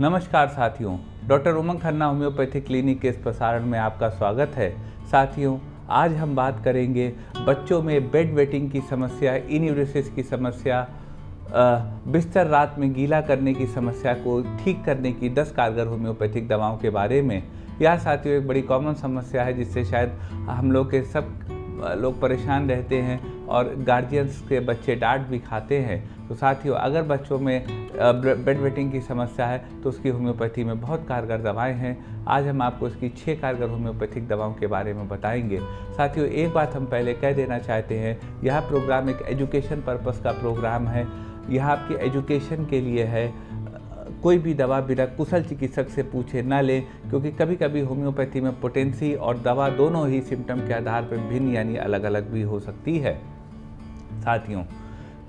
नमस्कार साथियों, doctor Umang Khanna homeopathic clinic के इस प्रसारण में आपका स्वागत है। साथियों, आज हम बात करेंगे बच्चों में बेड वेटिंग की समस्या, इन्यूरेसिस की समस्या, बिस्तर रात में गीला करने की समस्या को ठीक करने की 10 कारगर होम्योपैथिक दवाओं के बारे में। यह साथियों एक बड़ी कॉमन समस्या है जिससे शायद हम लोग के सब लोग परेशान रहते हैं और गार्जियंस के बच्चे डांट भी खाते हैं। तो साथियों, अगर बच्चों में बेड वेटिंग की समस्या है तो उसकी होम्योपैथी में बहुत कारगर दवाएं हैं। आज हम आपको इसकी 6 कारगर होम्योपैथिक दवाओं के बारे में बताएंगे। साथियों, एक बात हम पहले कह देना चाहते हैं, यह प्रोग्राम एक एजुकेशन पर्पस का प्रोग्राम है। यह आपकी एजुकेशन के लिए है। कोई भी दवा बिना कुशल चिकित्सक से पूछे ना लें, क्योंकि कभी कभी होम्योपैथी में पोटेंसी और दवा दोनों ही सिम्टम के आधार पर भिन्न यानी अलग अलग भी हो सकती है। साथियों,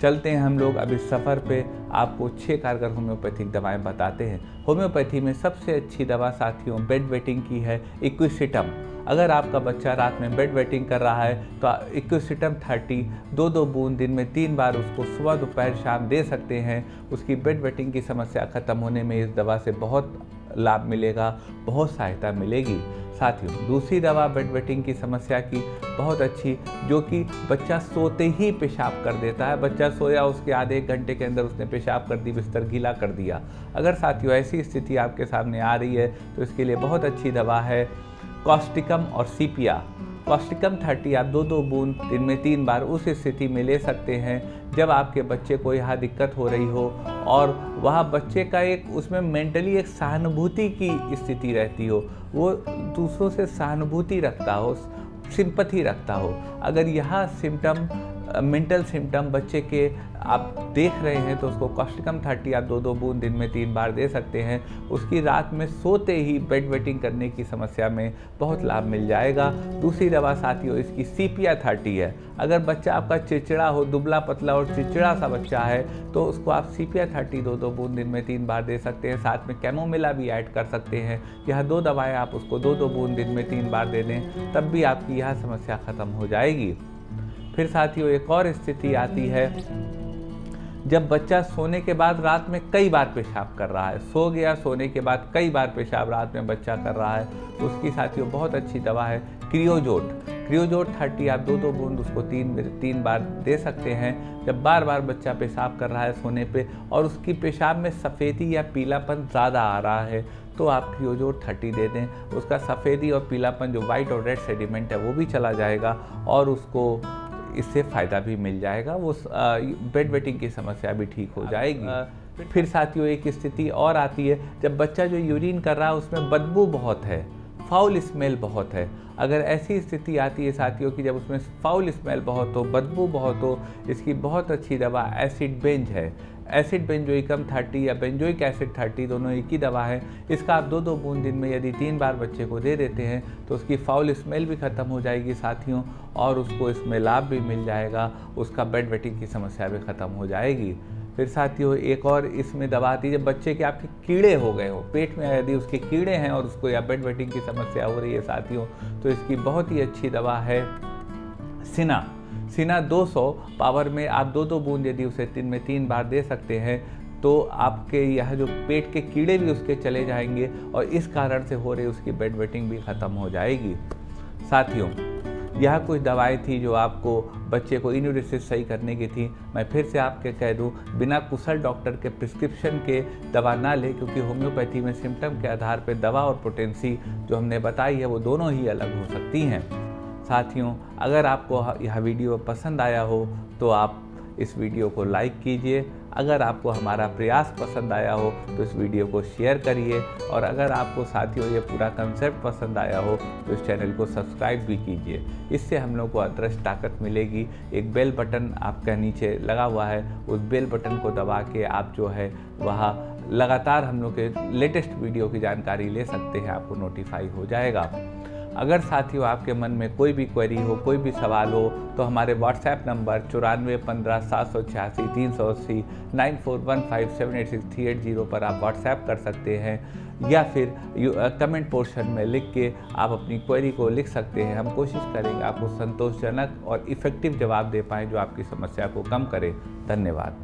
चलते हैं हम लोग अब इस सफ़र पे, आपको 6 कारगर होम्योपैथिक दवाएं बताते हैं। होम्योपैथी में सबसे अच्छी दवा साथियों बेड वेटिंग की है, इक्विसेटम। अगर आपका बच्चा रात में बेड वेटिंग कर रहा है तो इक्विसेटम 30 दो बूंद दिन में 3 बार उसको सुबह दोपहर शाम दे सकते हैं। उसकी बेड वेटिंग की समस्या ख़त्म होने में इस दवा से बहुत लाभ मिलेगा, बहुत सहायता मिलेगी। साथियों, दूसरी दवा बेड वेटिंग की समस्या की बहुत अच्छी, जो कि बच्चा सोते ही पेशाब कर देता है। बच्चा सोया, उसके आधे 1 घंटे के अंदर उसने पेशाब कर दी, बिस्तर गीला कर दिया। अगर साथियों ऐसी स्थिति आपके सामने आ रही है तो इसके लिए बहुत अच्छी दवा है कास्टिकम और सीपिया। कास्टिकम 30 आप 2 बूंद दिन में 3 बार उस स्थिति में ले सकते हैं जब आपके बच्चे को यह दिक्कत हो रही हो और वह बच्चे का एक उसमें मेंटली एक सहानुभूति की स्थिति रहती हो, वो दूसरों से सहानुभूति रखता हो, सिंपैथी रखता हो। अगर यह सिम्टम, मेंटल सिम्टम बच्चे के आप देख रहे हैं तो उसको कास्टिकम 30 आप 2 बूंद दिन में 3 बार दे सकते हैं। उसकी रात में सोते ही बेड वेटिंग करने की समस्या में बहुत लाभ मिल जाएगा। दूसरी दवा साथियों इसकी सीपिया 30 है। अगर बच्चा आपका चिड़चिड़ा हो, दुबला पतला और चिड़चिड़ा सा बच्चा है तो उसको आप सीपिया 30 दो बूंद दिन में 3 बार दे सकते हैं। साथ में कैमोमिला भी ऐड कर सकते हैं। यह 2 दवाएँ आप उसको 2 बूंद दिन में 3 बार दे दें, तब भी आपकी यह समस्या ख़त्म हो जाएगी। फिर साथियों एक और स्थिति आती है जब बच्चा सोने के बाद रात में कई बार पेशाब कर रहा है। सो गया, सोने के बाद कई बार पेशाब रात में बच्चा कर रहा है। उसकी साथियों बहुत अच्छी दवा है क्रियोजोट 30 आप 2 बूंद उसको 3 बार दे सकते हैं जब बार बार बच्चा पेशाब कर रहा है सोने पे और उसकी पेशाब में सफ़ेदी या पीलापन ज़्यादा आ रहा है, तो आप क्रियोजोट 30 दे दें। उसका सफ़ेदी और पीलापन जो वाइट और रेड सेडिमेंट है वो भी चला जाएगा और उसको इससे फ़ायदा भी मिल जाएगा। वो बेड वेटिंग की समस्या भी ठीक हो जाएगी। फिर साथियों एक स्थिति और आती है जब बच्चा जो यूरिन कर रहा है उसमें बदबू बहुत है, फाउल स्मेल बहुत है। अगर ऐसी स्थिति आती है साथियों कि जब उसमें फाउल स्मेल बहुत हो, बदबू बहुत हो, इसकी बहुत अच्छी दवा एसिड बेंज है। एसिड बेंजोइकम 30 या बेंजोइक एसिड 30 दोनों एक ही दवा है। इसका आप 2 बूंद दिन में यदि 3 बार बच्चे को दे देते हैं तो उसकी फाउल स्मेल भी ख़त्म हो जाएगी साथियों और उसको इसमें लाभ भी मिल जाएगा। उसका बेड वेटिंग की समस्या भी ख़त्म हो जाएगी। फिर साथियों एक और इसमें दवा आती है जब बच्चे के आपके कीड़े हो गए हो, पेट में यदि उसके कीड़े हैं और उसको या बेड वेटिंग की समस्या हो रही है साथियों, तो इसकी बहुत ही अच्छी दवा है सिना 200 पावर में आप 2 बूंद यदि उसे दिन में 3 बार दे सकते हैं तो आपके यह जो पेट के कीड़े भी उसके चले जाएंगे और इस कारण से हो रही उसकी बेड वेटिंग भी ख़त्म हो जाएगी। साथियों यह कुछ दवाएं थी जो आपको बच्चे को इन्यूरेसिस सही करने की थी। मैं फिर से आपके कह दूं, बिना कुशल डॉक्टर के प्रिस्क्रिप्शन के दवा ना लें, क्योंकि होम्योपैथी में सिम्टम के आधार पर दवा और पोटेंसी जो हमने बताई है वो दोनों ही अलग हो सकती हैं। साथियों अगर आपको यह वीडियो पसंद आया हो तो आप इस वीडियो को लाइक कीजिए। अगर आपको हमारा प्रयास पसंद आया हो तो इस वीडियो को शेयर करिए और अगर आपको साथियों ये पूरा कंसेप्ट पसंद आया हो तो इस चैनल को सब्सक्राइब भी कीजिए। इससे हम लोग को अदृश्य ताकत मिलेगी। एक बेल बटन आपका नीचे लगा हुआ है, उस बेल बटन को दबा के आप जो है वहाँ लगातार हम लोग के लेटेस्ट वीडियो की जानकारी ले सकते हैं, आपको नोटिफाई हो जाएगा। अगर साथियों आपके मन में कोई भी क्वेरी हो, कोई भी सवाल हो तो हमारे व्हाट्सएप नंबर 9415 786 380 9415 786 380 पर आप व्हाट्सएप कर सकते हैं या फिर कमेंट पोर्शन में लिख के आप अपनी क्वेरी को लिख सकते हैं। हम कोशिश करेंगे आपको संतोषजनक और इफ़ेक्टिव जवाब दे पाएँ जो आपकी समस्या को कम करे। धन्यवाद।